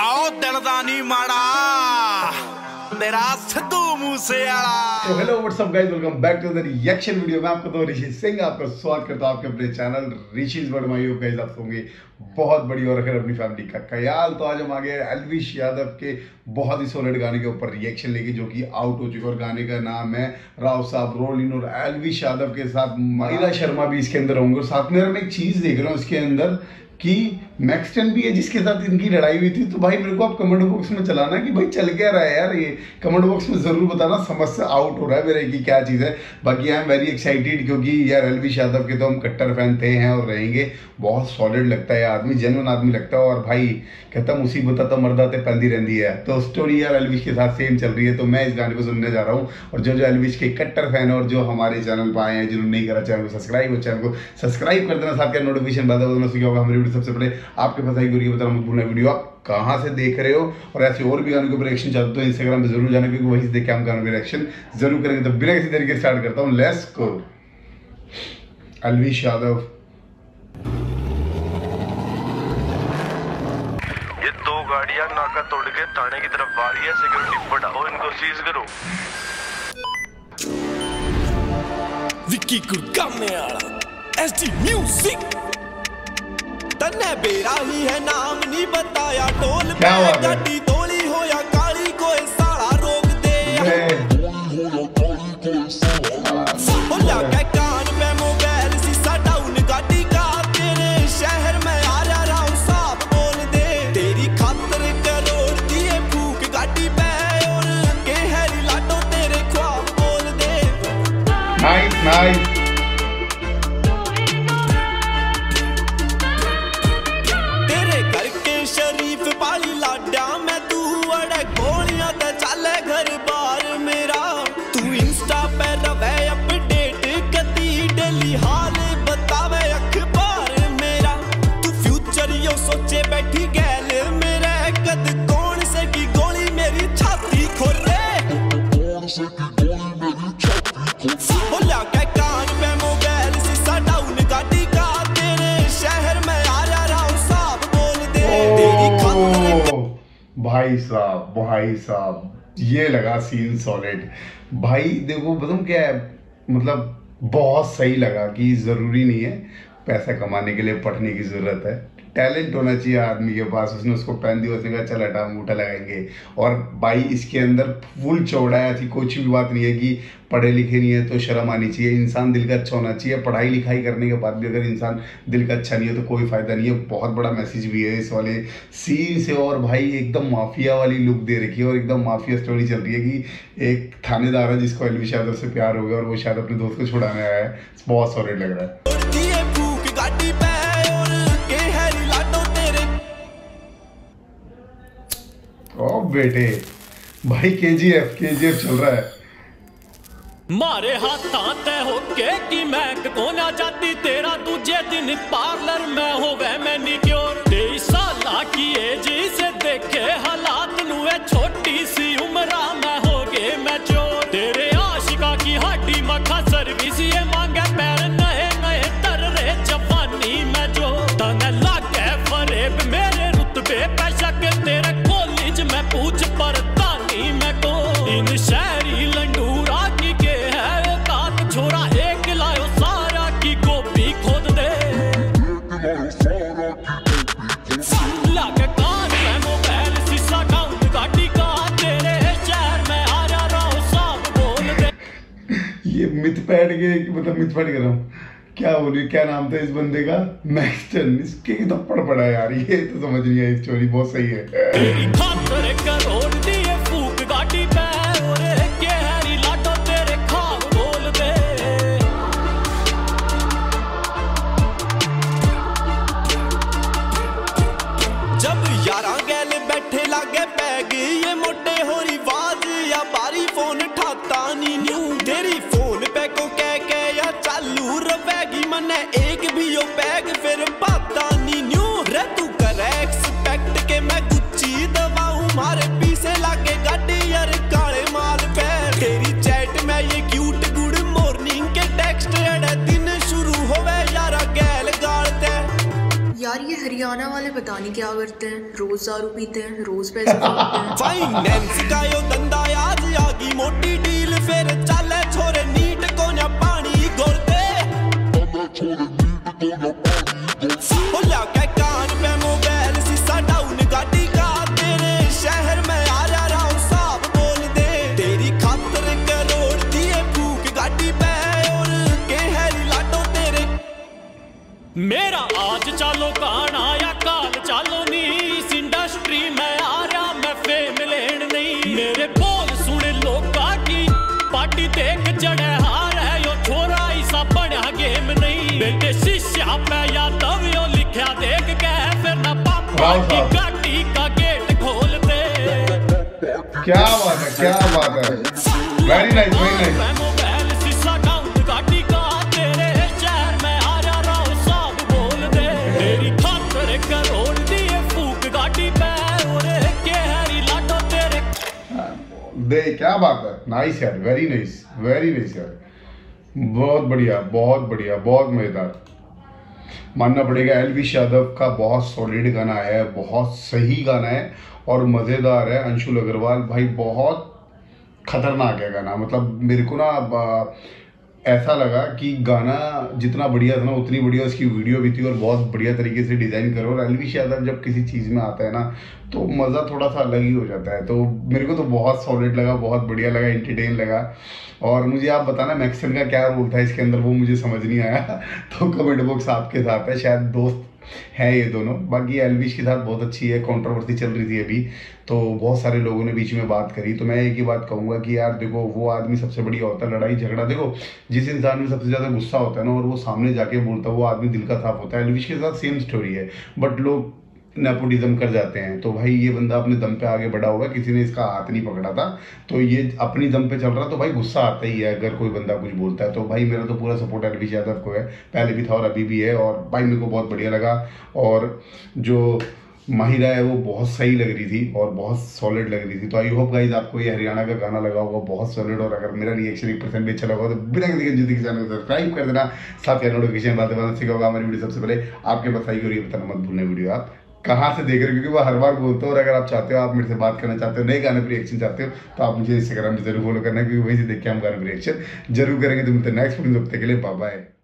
आओ दिलदानी माड़ा तेरा Sidhu Moosewala. Hello what's up guys, welcome back to the reaction video. मैं आपको तो ऋषि सिंह आपका स्वागत करता हूं आपके अपने channel Rishi Verma. You guys आप होंगे बहुत बड़ी और अगर अपनी फैमिली का ख्याल। तो आज हम आ गए एल्विश यादव के बहुत ही सॉलिड गाने के ऊपर रिएक्शन लेके, जो कि आउट हो चुका है। और गाने का नाम है राव साहब रोलिन, और एल्विश यादव के साथ महिरा शर्मा भी इसके अंदर होंगे। और साथ में मैं एक चीज़ देख रहा हूँ इसके अंदर कि मैक्सटर्न भी है जिसके साथ इनकी लड़ाई हुई थी। तो भाई मेरे को आप कमेंट बॉक्स में चलाना कि भाई चल क्या रहा है यार, ये कमेंट बॉक्स में ज़रूर बताना समझ से आउट हो रहा है मेरे की क्या चीज़ है। बाकी आई एम वेरी एक्साइटेड क्योंकि यार एल्विश यादव के तो हम कट्टर फैन थे हैं और रहेंगे। बहुत सॉलिड लगता है आदमी, जेन्युइन आदमी लगता है। और भाई कहता मुसीबत तो मर्दाते पैंदी रहती है। तो स्टोरी यार एल्विश के साथ सेम चल रही है। तो मैं इस गाने को सुनने जा रहा हूँ। और जो जो एल्विश के कट्टर फैन और जो हमारे चैनल पर आए हैं, जिन्होंने नहीं करा चैनल को सब्सक्राइब कर देना, साथ नोटिफिकेशन बता देना। हमारी सबसे पहले आपके पास आई गुरु बताना मत भूलना वीडियो आप कहाँ से देख रहे हो। और ऐसे और भी गाने के ऊपर रिएक्शन चाहते हो तो इंस्टाग्राम पे जरूर जाना, क्योंकि वहीं से देख के हम गाने पे रिएक्शन जरूर करेंगे। तो बिना किसी तरीके से स्टार्ट करता हूँ। Let's go. एल्विश यादव ये दो गाड़ियां नाका तोड़ के थाने की तरफ आ रही है। सिक्योरिटी बढ़ाओ, इनको सीज करो। विक्की गुरगाने आला एसडी म्यूजिक तन्ने बेरा ही है नाम नहीं बताया। टोल पे गाड़ी तोली हो या काली कोई साला रोक दे। बोला के कान पे मोबाइल सीसा डाउन गाड़ी का तेरे शहर में आ रहा हूँ साहब बोल दे। तेरी खातर करोड़ दिए फूक गाड़ी पे और के हैरी लाटो तेरे ख्वाब बोल दे। नाइस नाइस भाई साहब ये लगा सीन सॉलिड। भाई देखो बताऊँ क्या है, मतलब बहुत सही लगा कि ज़रूरी नहीं है पैसा कमाने के लिए पढ़ने की ज़रूरत है, टैलेंट होना चाहिए आदमी के पास। उसने उसको पहन दिया, उसने कहा चल हटा अंगूठा लगाएंगे। और भाई इसके अंदर फुल चौड़ा है, ऐसी कोई भी बात नहीं है कि पढ़े लिखे नहीं है तो शर्म आनी चाहिए। इंसान दिल का अच्छा होना चाहिए। पढ़ाई लिखाई करने के बाद भी अगर इंसान दिल का अच्छा नहीं है तो कोई फ़ायदा नहीं है। बहुत बड़ा मैसेज भी है इस वाले सीन से। और भाई एकदम माफिया वाली लुक दे रखी है और एकदम माफिया स्टोरी चल रही है कि एक थानेदार है जिसको एल्विश यादव से प्यार हो गया और वो शायद अपने दोस्त को छुड़ाने आया है। बहुत सॉलिड लग रहा है। ओ बेटे भाई केजीएफ चल रहा है। मारे हाथां ते होके कि मैं कोना जाती तेरा दूजे दिन पार्लर में होवे मैनिक्योर। 23 साल की एज से देखे हालात नुए छोटी सी उम्र में हो गए मैं चोर। तेरे आशिका की हड्डी मखा सर्विस ये मांगे पैर नए नए तर रे जवानी में जो तन लागे फरेब मेरे रुतबे पे शक तेरे मैं पूछ पड़ता नहीं मैं को इन शहरी लंडूरा की के है तात छोरा एक लायो सारा की गोपी खोद दे। लाके कान में मोबाइल सीसा काउंट गाड़ी का तेरे शहर में आ रहा हूँ साहब बोल दे। ये मिथ पैड के मतलब मिथ पैड कर रहा हूँ। क्या हो रही है, क्या नाम था इस बंदे का? मैक्सटर्न। इसके तो पड़ पड़ा यार, ये तो समझ नहीं आई। स्टोरी बहुत सही है। जब यारा गैल बैठे लागे पैग ये मोटे हो रही बाज या बारी फोन ठाता नी न्यू तेरी फोन पे को कह के या चालू रवे मने एक भी यो बैग फिर पाता नी न्यू रे तू कर एक्सपेक्ट के मैं गुच्ची दबाऊं मारे पीछे लाके गाड़ी यार काले माल पे। तेरी चैट में ये क्यूट गुड मॉर्निंग के टेक्स्ट दिन शुरू होवे यार गैल गालते। यार ये हरी हरियाणा वाले पता नहीं क्या करते हैं, रोज दारू पीते हैं, रोज पैसे मेरा आज चालो कान आया काल चालो नी, इस इंडस्ट्री में आ रहा मैं फेम लेन नहीं। मेरे बोल सुने लोका की पार्टी देख चढ़े हार है, यो छोरा ऐसा बड़ा गेम नहीं। बेटे शिष्या पे यादव यो लिखा देख के फिर ना पापा की गाड़ी का गेट खोल दे। क्या बात है, क्या बात है, वेरी नाइस, वेरी नाइस। दे क्या बात है, नाइस यार, वेरी नाइस, वेरी नाइस यार, बहुत बढ़िया, बहुत बढ़िया, बहुत मज़ेदार। मानना पड़ेगा एल्विश यादव का बहुत सॉलिड गाना है, बहुत सही गाना है और मज़ेदार है। अंशुल अग्रवाल भाई बहुत खतरनाक है गाना, मतलब मेरे को ना ऐसा लगा कि गाना जितना बढ़िया था ना उतनी बढ़िया उसकी वीडियो भी थी और बहुत बढ़िया तरीके से डिज़ाइन करो। और एल्विश यादव जब किसी चीज़ में आता है ना तो मज़ा थोड़ा सा अलग ही हो जाता है। तो मेरे को तो बहुत सॉलिड लगा, बहुत बढ़िया लगा, एंटरटेन लगा। और मुझे आप बताना मैक्सटर्न का क्या रोल था इसके अंदर, वो मुझे समझ नहीं आया। तो कमेंट बॉक्स आपके साथ है, शायद दोस्त है ये दोनों। बाकी एल्विश के साथ बहुत अच्छी है, कंट्रोवर्सी चल रही थी अभी, तो बहुत सारे लोगों ने बीच में बात करी। तो मैं एक ही बात कहूँगा कि यार देखो, वो आदमी सबसे बढ़िया होता है, लड़ाई झगड़ा, देखो जिस इंसान में सबसे ज़्यादा गुस्सा होता है ना और वो सामने जाके बोलता है, वो आदमी दिल का साफ होता है। एल्विश के साथ सेम स्टोरी है, बट लोग नेपोटिज्म कर जाते हैं। तो भाई ये बंदा अपने दम पे आगे बढ़ा हुआ, किसी ने इसका हाथ नहीं पकड़ा था, तो ये अपनी दम पे चल रहा, तो भाई गुस्सा आता ही है अगर कोई बंदा कुछ बोलता है। तो भाई मेरा तो पूरा सपोर्ट एल्विश यादव को है, पहले भी था और अभी भी है। और भाई मेरे को बहुत बढ़िया लगा। और जो माहिरा है वो बहुत सही लग रही थी और बहुत सॉलिड लग रही थी। तो आई होप गाइज आपको ये हरियाणा का गाना लगा होगा, बहुत सॉलिड। और अगर मेरा रिएक्शन 1% भी अच्छा लगा तो बिना किसी झिझक के चैनल को सब्सक्राइब कर देना, साथ ही नोटिफिकेशन बातें सीखा होगा। हमारी वीडियो सबसे पहले आपके पास आई और ये बताना मत भूलना वीडियो आप कहाँ से देख रहे हो, क्योंकि वो हर बार बोलते हो। और अगर आप चाहते हो, आप मेरे से बात करना चाहते हो, नए गाने पर रिएक्शन चाहते हो, तो आप मुझे इंस्टाग्राम पर जरूर फॉलो करना, क्योंकि वहीं से देख के हम गाने पर रिएक्शन जरूर करेंगे। तो मिलते हैं नेक्स्ट वीडियो, तब तक के लिए बाय बाय।